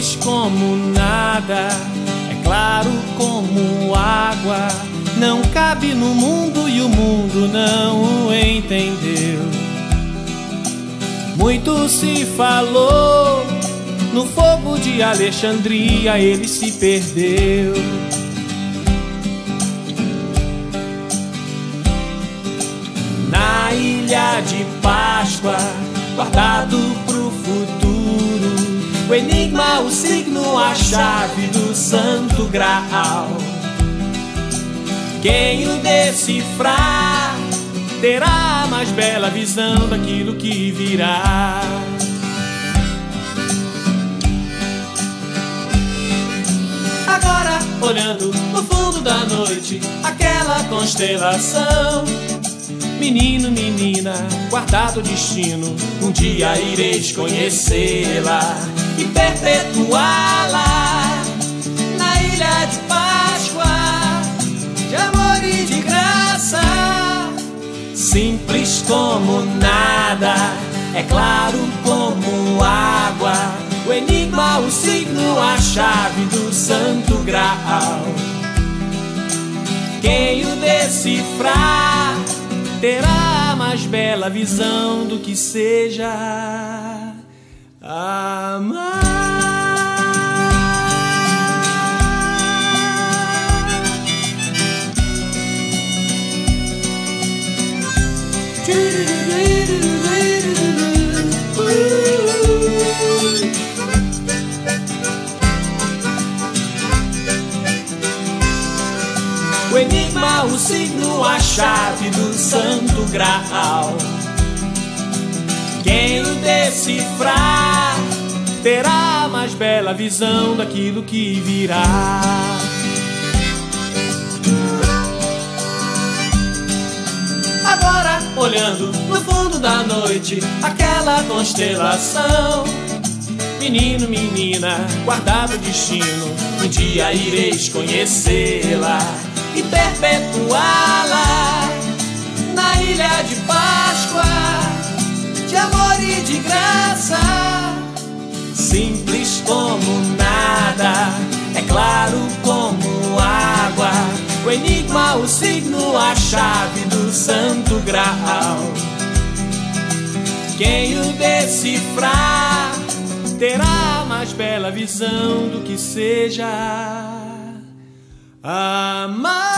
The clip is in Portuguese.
simples como nada, é claro como água. Não cabe no mundo e o mundo não o entendeu. Muito se falou, no fogo de Alexandria ele se perdeu. Na ilha de Páscoa, guardado pro futuro, o enigma, o signo, a chave do Santo Graal. Quem o decifrar terá a mais bela visão daquilo que virá. Agora, olhando no fundo da noite, aquela constelação, menino, menina, guardado o destino, um dia ireis conhecê-la e perpetuá-la na ilha de Páscoa, de amor e de graça. Simples como nada, é claro como água, o enigma, o signo, a chave do Santo Graal. Quem o decifrar terá a mais bela visão do que seja amar. O enigma, o signo, a chave do Santo Graal. Quem o decifrar terá a mais bela visão daquilo que virá. Agora, olhando no fundo da noite, aquela constelação, menino, menina, guardado o destino, um dia ireis conhecê-la e perpetuá-la na ilha de Páscoa, de amor e de graça. Simples como nada, é claro como água, o enigma, o signo, a chave do Santo Graal. Quem o decifrar terá a mais bela visão do que seja amar.